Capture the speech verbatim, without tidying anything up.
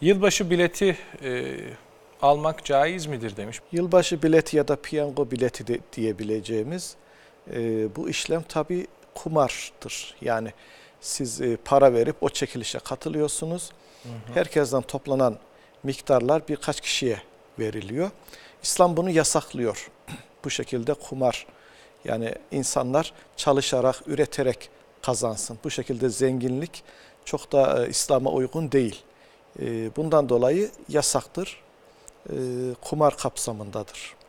Yılbaşı bileti e, almak caiz midir demiş. Yılbaşı bileti ya da piyango bileti de diyebileceğimiz e, bu işlem tabii kumardır. Yani siz e, para verip o çekilişe katılıyorsunuz. Hı hı. Herkesten toplanan miktarlar birkaç kişiye veriliyor. İslam bunu yasaklıyor. Bu şekilde kumar, yani insanlar çalışarak, üreterek kazansın. Bu şekilde zenginlik çok da e, İslam'a uygun değil. Bundan dolayı yasaktır, kumar kapsamındadır.